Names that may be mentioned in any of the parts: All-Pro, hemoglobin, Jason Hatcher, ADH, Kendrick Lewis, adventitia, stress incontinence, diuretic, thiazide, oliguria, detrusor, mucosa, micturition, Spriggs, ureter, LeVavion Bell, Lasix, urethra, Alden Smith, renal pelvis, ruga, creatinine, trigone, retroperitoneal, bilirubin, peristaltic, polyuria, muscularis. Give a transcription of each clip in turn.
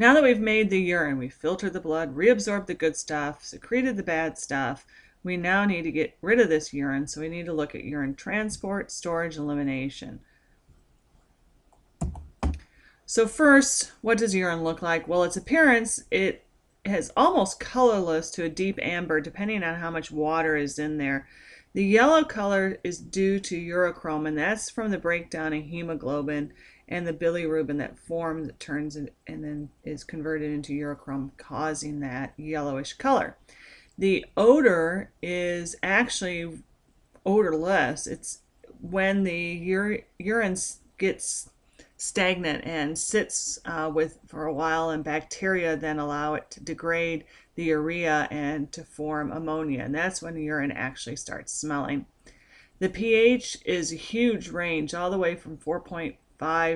Now that we've made the urine, we filtered the blood, reabsorbed the good stuff, secreted the bad stuff, we now need to get rid of this urine, so we need to look at urine transport, storage, elimination. So first, what does urine look like? Well, its appearance, it has almost colorless to a deep amber, depending on how much water is in there. The yellow color is due to urochrome, and that's from the breakdown of hemoglobin and the bilirubin that forms, that turns and then is converted into urochrome, causing that yellowish color. The odor is actually odorless. It's when the urine gets stagnant and sits for a while, and bacteria then allow it to degrade the urea and to form ammonia, and that's when the urine actually starts smelling. The pH is a huge range, all the way from 4.5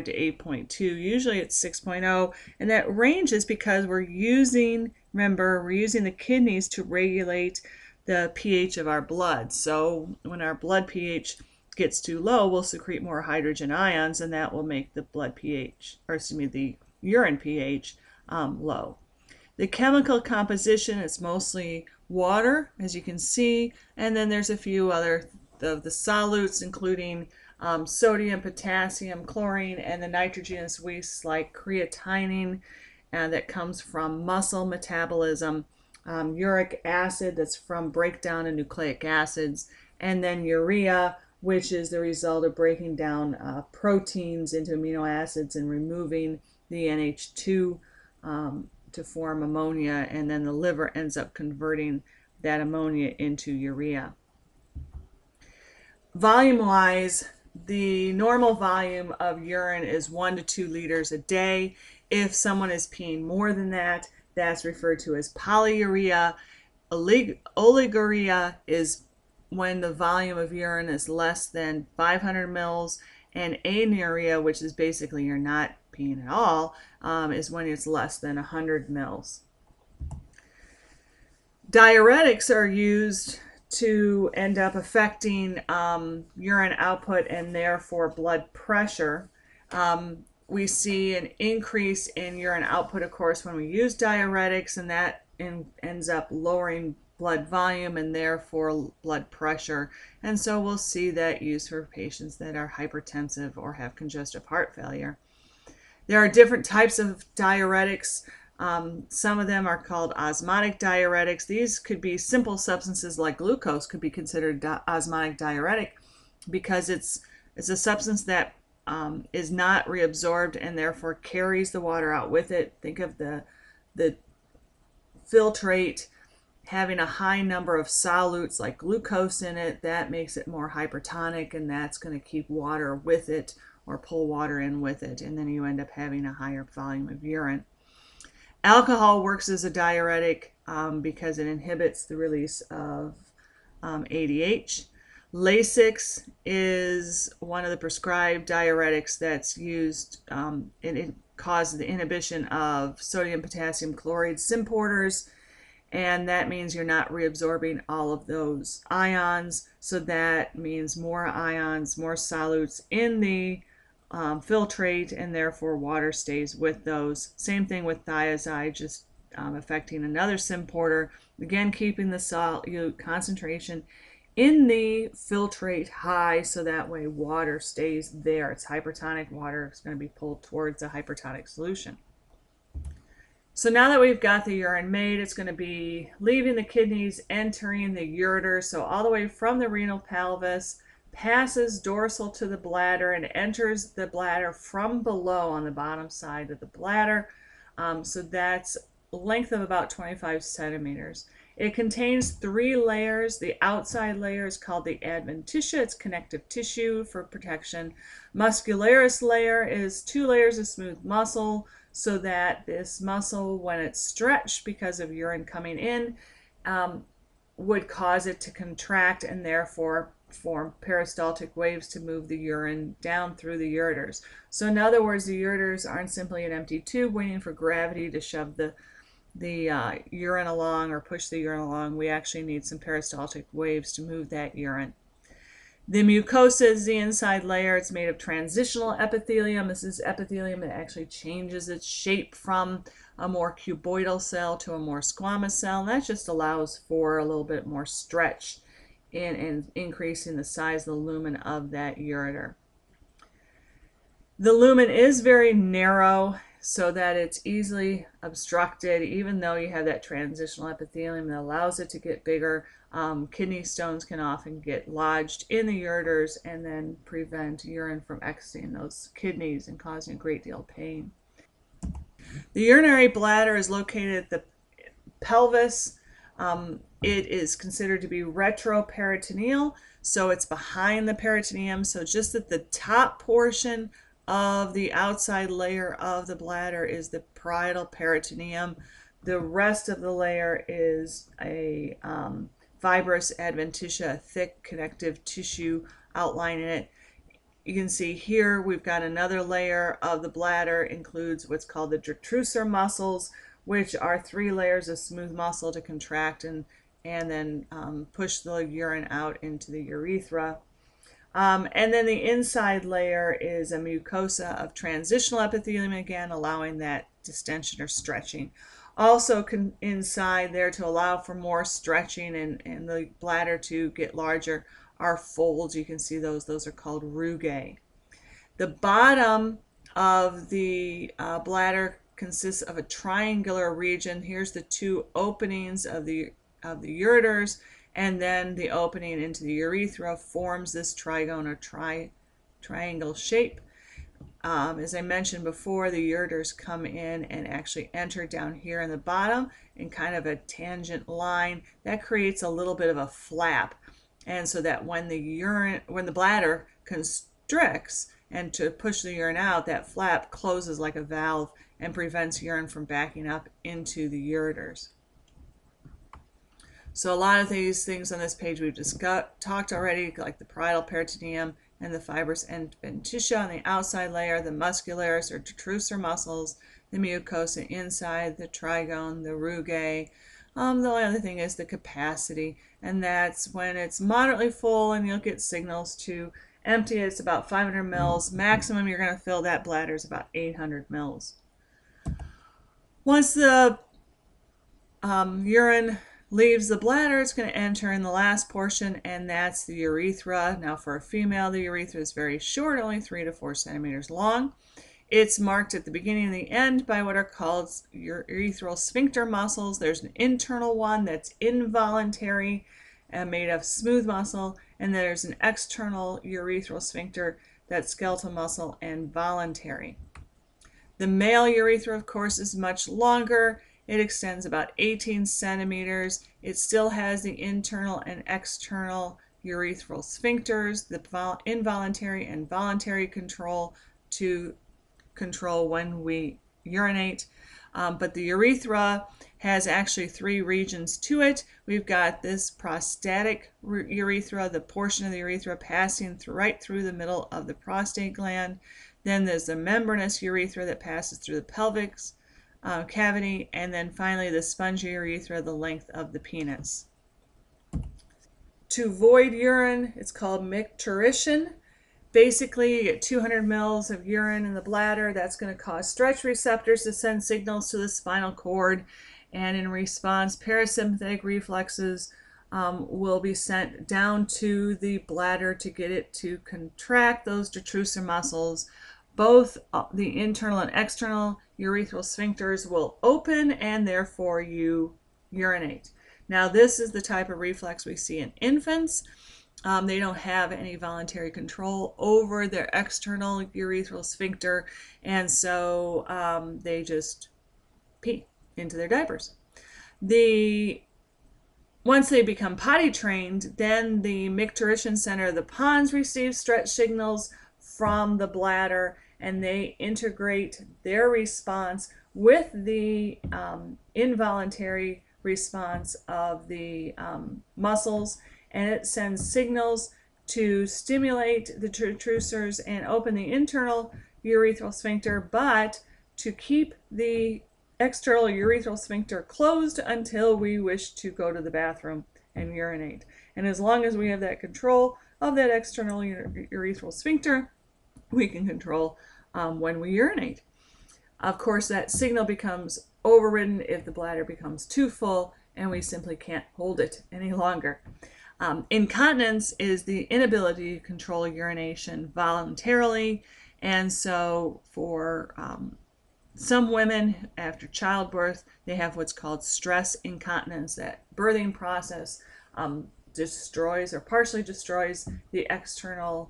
to 8.2. Usually it's 6.0, and that range is because we're using, remember, we're using the kidneys to regulate the pH of our blood. So when our blood pH gets too low, we'll secrete more hydrogen ions, and that will make the blood pH, or excuse me, the urine pH low. The chemical composition is mostly water, as you can see, and then there's a few other of the solutes, including sodium, potassium, chlorine, and the nitrogenous wastes like creatinine that comes from muscle metabolism, uric acid that's from breakdown of nucleic acids, and then urea, which is the result of breaking down proteins into amino acids and removing the NH2 to form ammonia, and then the liver ends up converting that ammonia into urea. Volume-wise, the normal volume of urine is 1 to 2 liters a day. If someone is peeing more than that, that's referred to as polyuria. Oliguria is when the volume of urine is less than 500 mils, and anuria, which is basically you're not peeing at all, is when it's less than 100 mils. Diuretics are used to end up affecting urine output and therefore blood pressure. We see an increase in urine output, of course, when we use diuretics, and that ends up lowering blood volume and therefore blood pressure. And so we'll see that used for patients that are hypertensive or have congestive heart failure. There are different types of diuretics. Some of them are called osmotic diuretics. These could be simple substances like glucose could be considered osmotic diuretic because it's a substance that is not reabsorbed and therefore carries the water out with it. Think of the filtrate having a high number of solutes like glucose in it. That makes it more hypertonic, and that's going to keep water with it or pull water in with it, and then you end up having a higher volume of urine. Alcohol works as a diuretic because it inhibits the release of ADH. Lasix is one of the prescribed diuretics that's used, and it causes the inhibition of sodium, potassium chloride symporters, and that means you're not reabsorbing all of those ions, so that means more ions, more solutes in the filtrate, and therefore water stays with those. Same thing with thiazide, just affecting another symporter, again keeping the solute concentration in the filtrate high, so that way water stays there. It's hypertonic water, it's going to be pulled towards a hypertonic solution. So now that we've got the urine made, it's going to be leaving the kidneys, entering the ureter, so all the way from the renal pelvis, passes dorsal to the bladder, and enters the bladder from below on the bottom side of the bladder. So that's a length of about 25 centimeters. It contains 3 layers. The outside layer is called the adventitia. It's connective tissue for protection. Muscularis layer is 2 layers of smooth muscle, so that this muscle, when it's stretched because of urine coming in, would cause it to contract and therefore form peristaltic waves to move the urine down through the ureters. So in other words, the ureters aren't simply an empty tube waiting for gravity to shove the urine along or push the urine along. We actually need some peristaltic waves to move that urine. The mucosa is the inside layer. It's made of transitional epithelium. This is epithelium that actually changes its shape from a more cuboidal cell to a more squamous cell. And that just allows for a little bit more stretch and increasing the size of the lumen of that ureter. The lumen is very narrow so that it's easily obstructed, even though you have that transitional epithelium that allows it to get bigger. Kidney stones can often get lodged in the ureters and then prevent urine from exiting those kidneys and causing a great deal of pain. The urinary bladder is located at the pelvis. It is considered to be retroperitoneal, so it's behind the peritoneum, so just at the top portion of the outside layer of the bladder is the parietal peritoneum. The rest of the layer is a fibrous adventitia, thick connective tissue outlining it. You can see here we've got another layer of the bladder, includes what's called the detrusor muscles, which are three layers of smooth muscle to contract and then push the urine out into the urethra. And then the inside layer is a mucosa of transitional epithelium, again allowing that distension or stretching. Also inside there, to allow for more stretching and the bladder to get larger, are folds. You can see those are called rugae. The bottom of the bladder consists of a triangular region. Here's the two openings of the ureters, and then the opening into the urethra forms this trigone or triangle shape. As I mentioned before, the ureters come in and actually enter down here in the bottom in kind of a tangent line. That creates a little bit of a flap, and so that when the bladder constricts and to push the urine out, that flap closes like a valve and prevents urine from backing up into the ureters. So a lot of these things on this page we've talked already, like the parietal peritoneum and the fibrous adventitia on the outside layer, the muscularis or detrusor muscles, the mucosa inside, the trigone, the rugae. The only other thing is the capacity, and that's when it's moderately full and you'll get signals to empty it. It's about 500 mils. Maximum you're going to fill that bladder is about 800 mils. Once the urine leaves the bladder, it's going to enter in the last portion, and that's the urethra. Now for a female, the urethra is very short, only 3 to 4 centimeters long. It's marked at the beginning and the end by what are called urethral sphincter muscles. There's an internal one that's involuntary and made of smooth muscle, and there's an external urethral sphincter that's skeletal muscle and voluntary. The male urethra, of course, is much longer. It extends about 18 centimeters. It still has the internal and external urethral sphincters, the involuntary and voluntary control to control when we urinate. But the urethra has actually three regions to it. We've got this prostatic urethra, the portion of the urethra passing right through the middle of the prostate gland. Then there's the membranous urethra that passes through the pelvic cavity, and then finally the spongy urethra, the length of the penis. To void urine, it's called micturition. Basically, you get 200 mils of urine in the bladder. That's going to cause stretch receptors to send signals to the spinal cord, and in response, parasympathetic reflexes will be sent down to the bladder to get it to contract those detrusor muscles. Both the internal and external urethral sphincters will open, and therefore you urinate. Now this is the type of reflex we see in infants. They don't have any voluntary control over their external urethral sphincter, and so they just pee into their diapers. Once they become potty trained, then the micturition center of the pons receives stretch signals from the bladder, and they integrate their response with the involuntary response of the muscles, and it sends signals to stimulate the detrusors and open the internal urethral sphincter, but to keep the external urethral sphincter closed until we wish to go to the bathroom and urinate. And as long as we have that control, of that external urethral sphincter, we can control when we urinate. Of course, that signal becomes overridden if the bladder becomes too full and we simply can't hold it any longer. Incontinence is the inability to control urination voluntarily, and so for some women after childbirth, they have what's called stress incontinence. That birthing process destroys or partially destroys the external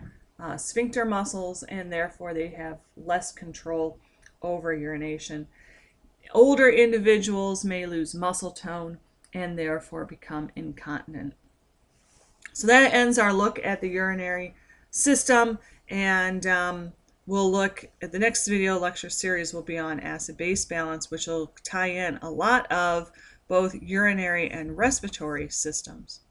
sphincter muscles, and therefore they have less control over urination. Older individuals may lose muscle tone and therefore become incontinent. So that ends our look at the urinary system, and we'll look at the next video lecture series will be on acid-base balance, which will tie in a lot of both urinary and respiratory systems.